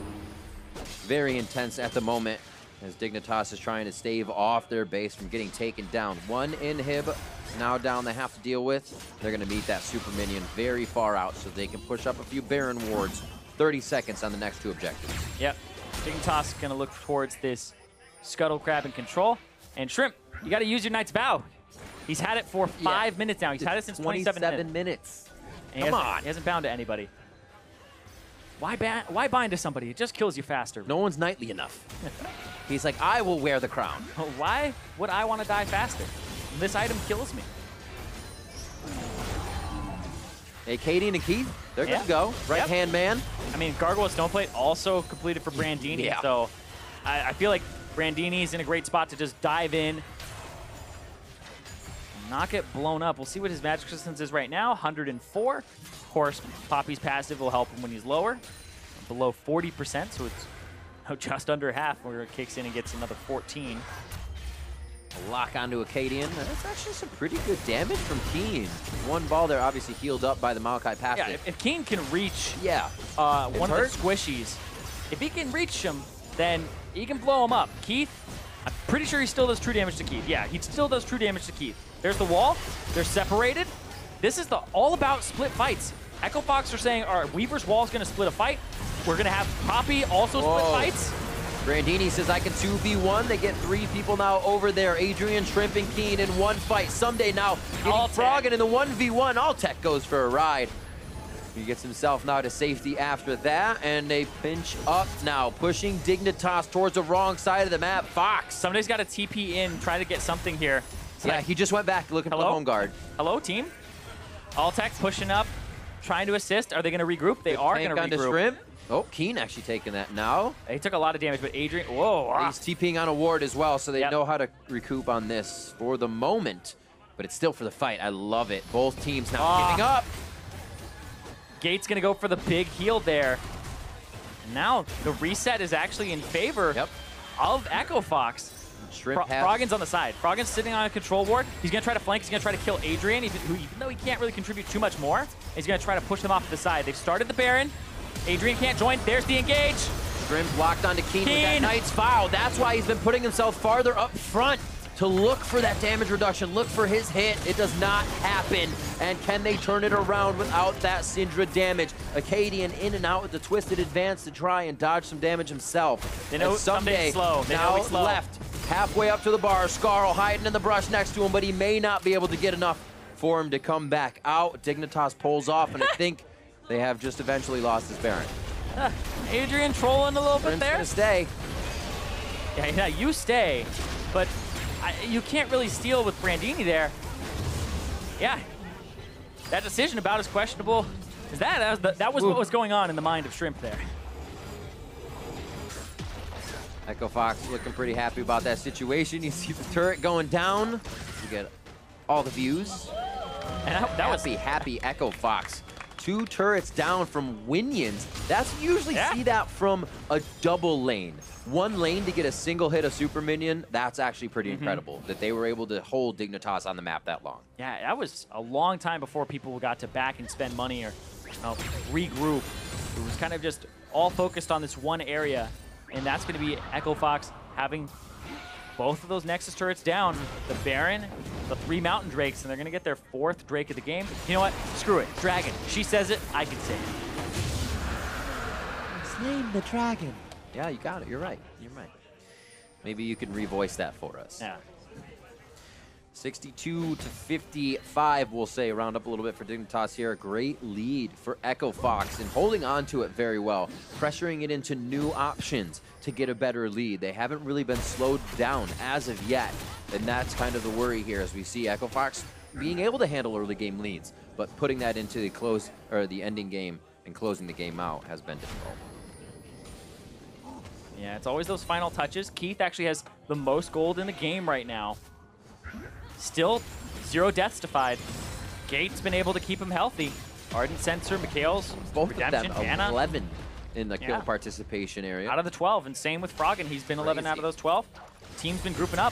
very intense at the moment as Dignitas is trying to stave off their base from getting taken down. One inhib now down they have to deal with. They're going to meet that super minion very far out so they can push up a few Baron wards. 30 seconds on the next two objectives. Yep. Dignitas is going to look towards this Scuttle Crab in control. And Shrimp, you got to use your Knight's Vow. He's had it for 5 minutes now. He's had it since 27 minutes. Come on. He hasn't bound to anybody. Why bind to somebody? It just kills you faster. No one's knightly enough. He's like, I will wear the crown. Why would I want to die faster? This item kills me. Hey, Katie and Keith, they're going to go. Right-hand man. I mean, Gargoyle Stoneplate also completed for Brandini, so I feel like Brandini's in a great spot to just dive in. Not get blown up. We'll see what his magic resistance is right now. 104. Of course, Poppy's passive will help him when he's lower. Below 40%, so it's just under half where it kicks in and gets another 14. Lock onto Akaadian. That's actually some pretty good damage from Keane. One ball there, obviously healed up by the Maokai passive. Yeah, if Keane can reach one of the squishies, if he can reach him, then he can blow him up. Keith, I'm pretty sure he still does true damage to Keith. Yeah, he still does true damage to Keith. There's the wall. They're separated. This is the all about split fights. Echo Fox are saying, all right, Weaver's wall is going to split a fight. We're going to have Poppy also split fights. Brandini says, I can 2v1. They get three people now over there. Adrian, Shrimp, and Keane in one fight. Ssumday now getting Froggen in the 1v1. Altec goes for a ride. He gets himself now to safety after that, and they pinch up now, pushing Dignitas towards the wrong side of the map. Fox. Somebody's got a TP in, trying to get something here. So yeah, he just went back looking for the home guard. Hello, team. Altec pushing up, trying to assist. Are they going to regroup? They are going to regroup. Onto Shrimp. Oh, Keane actually taking that now. He took a lot of damage, but Adrian, he's TPing on a ward as well, so they know how to recoup on this for the moment, but it's still for the fight. I love it. Both teams now giving up. Gate's going to go for the big heal there. And now the reset is actually in favor of Echo Fox. Froggen's on the side. Froggen's sitting on a control ward. He's going to try to flank. He's going to try to kill Adrian, who, even though he can't really contribute too much more, he's going to try to push them off to the side. They've started the Baron. Adrian can't join. There's the engage. Shrimp locked onto Keane with that Knight's Vow. That's why he's been putting himself farther up front to look for that damage reduction, look for his hit. It does not happen. And can they turn it around without that Syndra damage? Akaadian in and out with the Twisted Advance to try and dodge some damage himself. They know Ssumday slow. They now know slow. Left, halfway up to the bar. Scarl hiding in the brush next to him, but he may not be able to get enough for him to come back out. Dignitas pulls off, and I think they have just eventually lost his Baron. Adrian trolling a little bit there. Gonna stay. Yeah, you stay, but you can't really steal with Brandini there. Yeah, that decision about as questionable as that. That was what was going on in the mind of Shrimp there. Echo Fox looking pretty happy about that situation. You see the turret going down. You get all the views. And that was the happy Echo Fox. Two turrets down from Winions. That's usually see that from a double lane. One lane to get a single hit of Super Minion, that's actually pretty incredible that they were able to hold Dignitas on the map that long. Yeah, that was a long time before people got to back and spend money or regroup. It was kind of just all focused on this one area, and that's going to be Echo Fox having both of those Nexus turrets down, the Baron, the 3 Mountain Drakes, and they're going to get their 4th Drake of the game. You know what? Screw it. Dragon. She says it, I can say it. Let's name the dragon. Yeah, you got it. You're right. You're right. Maybe you can revoice that for us. Yeah. 62 to 55, we'll say. Round up a little bit for Dignitas here. Great lead for Echo Fox and holding on to it very well, pressuring it into new options to get a better lead. They haven't really been slowed down as of yet, and that's kind of the worry here as we see Echo Fox being able to handle early game leads, but putting that into the close or the ending game and closing the game out has been difficult. Yeah, it's always those final touches. Keith actually has the most gold in the game right now. Still 0 deaths defied. Gate's been able to keep him healthy. Ardent Sensor, Mikhail's, both Redemption, of them, Janna. 11 in the kill participation area. Out of the 12, and same with Froggen. He's been 11 out of those 12. Team's been grouping up.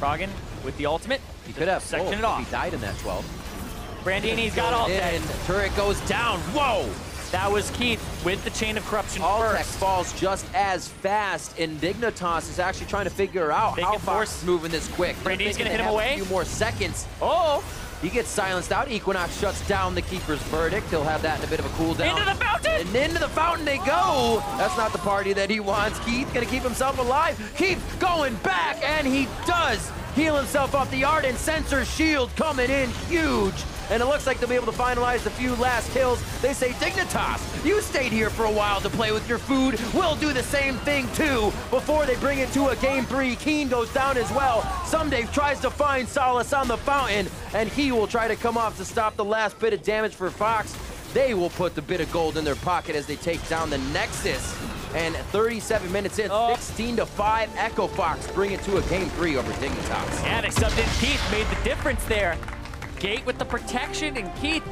Froggen with the ultimate. He could have sectioned it off. He died in that 12. Brandini's got Altec. Turret goes down. Whoa! That was Keith with the Chain of Corruption Altec first. Falls just as fast, and Dignitas is actually trying to figure out how Fox moving this quick. Brandini's going to hit him away. A few more seconds. Oh! He gets silenced out. Equinox shuts down the Keeper's Verdict. He'll have that in a bit of a cooldown. Into the fountain! And into the fountain they go! That's not the party that he wants. Keith going to keep himself alive. Keith going back, and he does heal himself up. The Ardent Sensor Shield coming in huge. And it looks like they'll be able to finalize the few last kills. They say, Dignitas, you stayed here for a while to play with your food. We'll do the same thing too. Before they bring it to a game 3, Keane goes down as well. Ssumday tries to find solace on the fountain, and he will try to come off to stop the last bit of damage for Fox. They will put the bit of gold in their pocket as they take down the Nexus. And 37 minutes in, 16 to 5, Echo Fox bring it to a game 3 over Dignitas. And Ssumday, Keith made the difference there. Gate with the protection, and Keith,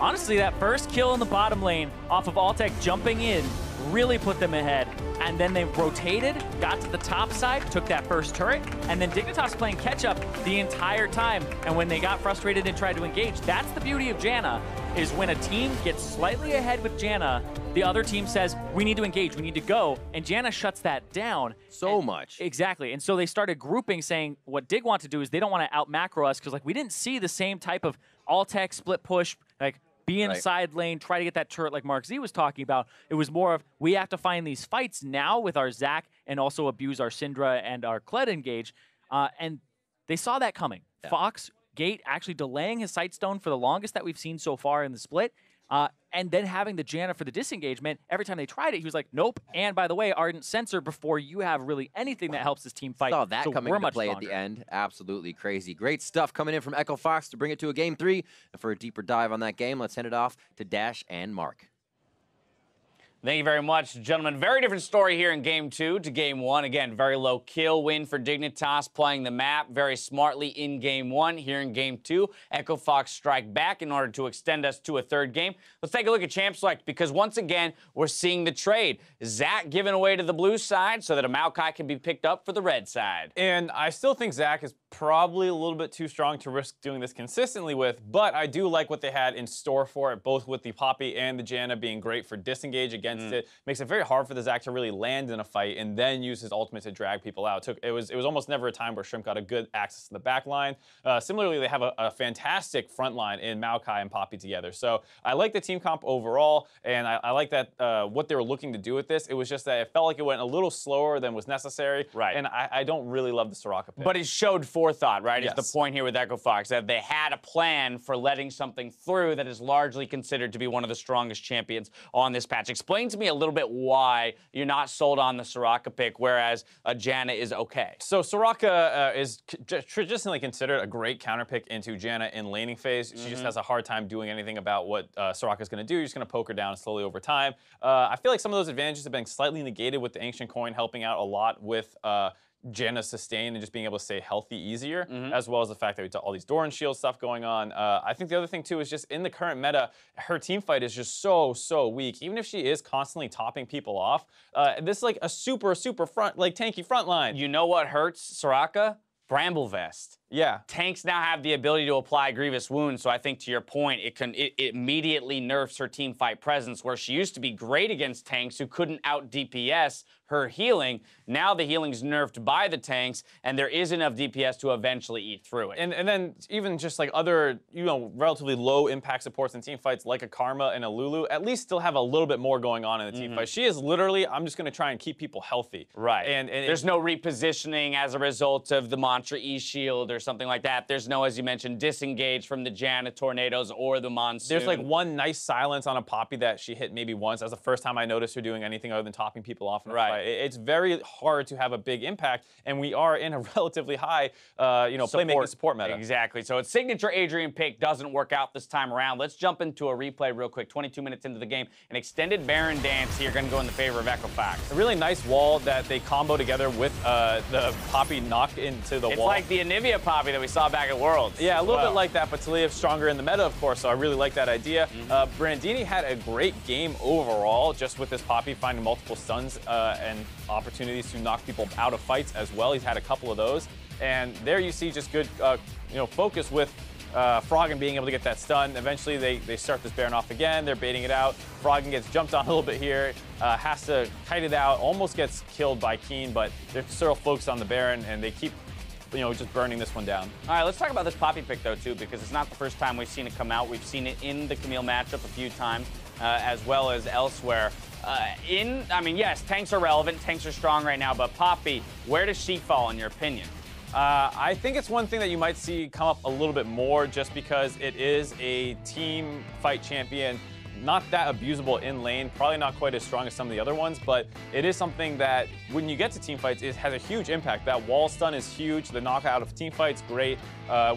honestly, that first kill in the bottom lane off of Altec jumping in really put them ahead. And then they rotated, got to the top side, took that first turret, and then Dignitas playing catch up the entire time. And when they got frustrated and tried to engage, that's the beauty of Janna, is when a team gets slightly ahead with Janna, the other team says, we need to engage, we need to go, and Janna shuts that down. So much. Exactly, and so they started grouping, saying what Dig want to do is they don't want to out-macro us, because we didn't see the same type of Altec split push, be inside lane, try to get that turret like Mark Z was talking about. It was more of, we have to find these fights now with our Zac and also abuse our Syndra and our Kled engage. And they saw that coming. Yeah. Fox, Gate actually delaying his Sightstone for the longest that we've seen so far in the split. And then having the Janna for the disengagement. Every time they tried it, he was like, nope. And by the way, Ardent Sensor before you have really anything that helps this team fight. Saw that coming into play at the end. Absolutely crazy. Great stuff coming in from Echo Fox to bring it to a game 3. And for a deeper dive on that game, let's hand it off to Dash and Mark. Thank you very much, gentlemen. Very different story here in Game 2 to Game 1. Again, very low kill win for Dignitas, playing the map very smartly in Game 1. Here in Game 2, Echo Fox strike back in order to extend us to a third game. Let's take a look at Champ Select, because once again, we're seeing the trade. Zac given away to the blue side so that a Maokai can be picked up for the red side. And I still think Zac is probably a little bit too strong to risk doing this consistently with, but I do like what they had in store for it, both with the Poppy and the Janna being great for disengage against it. Makes it very hard for the Zac to really land in a fight and then use his ultimate to drag people out. It was almost never a time where Shrimp got a good access to the back line. Similarly, they have a fantastic front line in Maokai and Poppy together. So I like the team comp overall, and I like that what they were looking to do with this. It was just that it felt like it went a little slower than was necessary. Right. And I don't really love the Soraka pick. But it showed forethought, right? Yes. It's the point here with Echo Fox, that they had a plan for letting something through that is largely considered to be one of the strongest champions on this patch. Explain to me a little bit why you're not sold on the Soraka pick, whereas a Janna is okay. So Soraka is traditionally considered a great counter pick into Janna in laning phase. She just has a hard time doing anything about what Soraka's going to do. You're just going to poke her down slowly over time. I feel like some of those advantages have been slightly negated with the Ancient Coin helping out a lot with Janna's sustain and just being able to stay healthy easier, as well as the fact that we got all these Doran shield stuff going on. I think the other thing too is just in the current meta, her team fight is just so weak. Even if she is constantly topping people off, this is like a super tanky front line. You know what hurts Soraka? Bramble Vest. Yeah. Tanks now have the ability to apply Grievous Wound, so I think to your point, it immediately nerfs her team fight presence, where she used to be great against tanks who couldn't out DPS her healing. Now the healing's nerfed by the tanks, and there is enough DPS to eventually eat through it. And then even just like other, you know, relatively low impact supports in team fights like a Karma and a Lulu, at least still have a little bit more going on in the team fight. She is literally, I'm just gonna try and keep people healthy. Right. And there's no repositioning as a result of the Mantra E shield or something like that. There's no, as you mentioned, disengage from the Janna tornadoes or the monsoon. There's like one nice silence on a Poppy that she hit maybe once. That's the first time I noticed her doing anything other than topping people off in a fight. It's very hard to have a big impact, and we are in a relatively high, playmaking support meta. Exactly. So its signature Adrian pick doesn't work out this time around. Let's jump into a replay real quick. 22 minutes into the game, an extended Baron dance here going to go in the favor of Echo Fox. A really nice wall that they combo together with the Poppy knocked into the wall. It's like the Anivia Poppy that we saw back at Worlds. Yeah, a little bit like that, but Taliyah stronger in the meta, of course, so I really like that idea. Brandini had a great game overall, just with this Poppy finding multiple stuns and opportunities to knock people out of fights as well. He's had a couple of those. And there you see just good focus with Froggen being able to get that stun. Eventually, they start this Baron off again. They're baiting it out. Froggen gets jumped on a little bit here, has to kite it out, almost gets killed by Keane, but they're still focused on the Baron, and they keep just burning this one down. All right, let's talk about this Poppy pick, though, too, because it's not the first time we've seen it come out. We've seen it in the Camille matchup a few times, as well as elsewhere. Yes, tanks are relevant, tanks are strong right now, but Poppy, where does she fall, in your opinion? I think it's one thing that you might see come up a little bit more, just because it is a team fight champion. Not that abusable in lane, probably not quite as strong as some of the other ones, but it is something that when you get to team fights, it has a huge impact. That wall stun is huge. The knockout of team fights, great.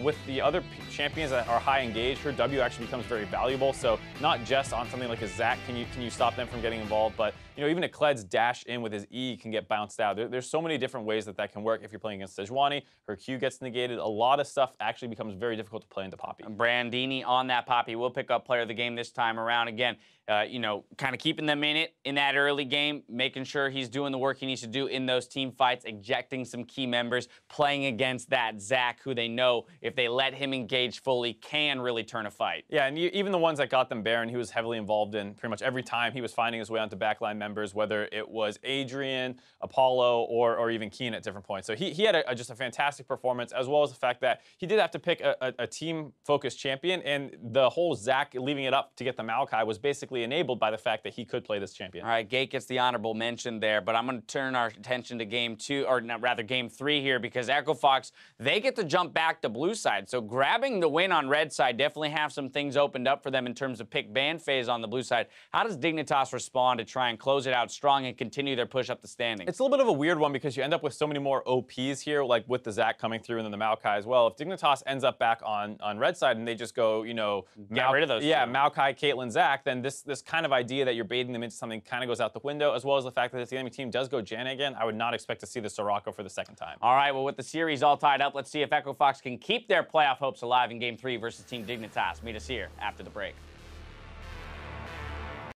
With the other champions that are high engaged, her W actually becomes very valuable. So not just on something like a Zac can you stop them from getting involved, but even a Kled's dash in with his E can get bounced out. There's so many different ways that can work if you're playing against Sejuani. Her Q gets negated. A lot of stuff actually becomes very difficult to play into Poppy. Brandini on that Poppy will pick up player of the game this time around. Again, kind of keeping them in it in that early game, making sure he's doing the work he needs to do in those team fights, ejecting some key members, playing against that Zac, who they know if they let him engage fully can really turn a fight. Yeah, and even the ones that got them Baron, he was heavily involved in pretty much every time he was finding his way onto backline members, whether it was Adrian, Apollo, or even Keane at different points. So he had just a fantastic performance, as well as the fact that he did have to pick a team-focused champion, and the whole Zac leaving it up to get the Maokai was basically enabled by the fact that he could play this champion. All right, Gate gets the honorable mention there, but I'm going to turn our attention to game three here, because Echo Fox, they get to jump back to blue side. So grabbing the win on red side definitely have some things opened up for them in terms of pick ban phase on the blue side. How does Dignitas respond to try and close it out strong and continue their push up the standings? It's a little bit of a weird one, because you end up with so many more OPs here, like with the Zac coming through and then the Maokai as well. If Dignitas ends up back on red side and they just go, get rid of those. Yeah, Maokai, Caitlyn, Zac. back, then this kind of idea that you're baiting them into something kind of goes out the window, as well as the fact that if the enemy team does go Janna again, I would not expect to see the Soraka for the second time. All right, well, with the series all tied up, let's see if Echo Fox can keep their playoff hopes alive in Game 3 versus Team Dignitas. Meet us here after the break.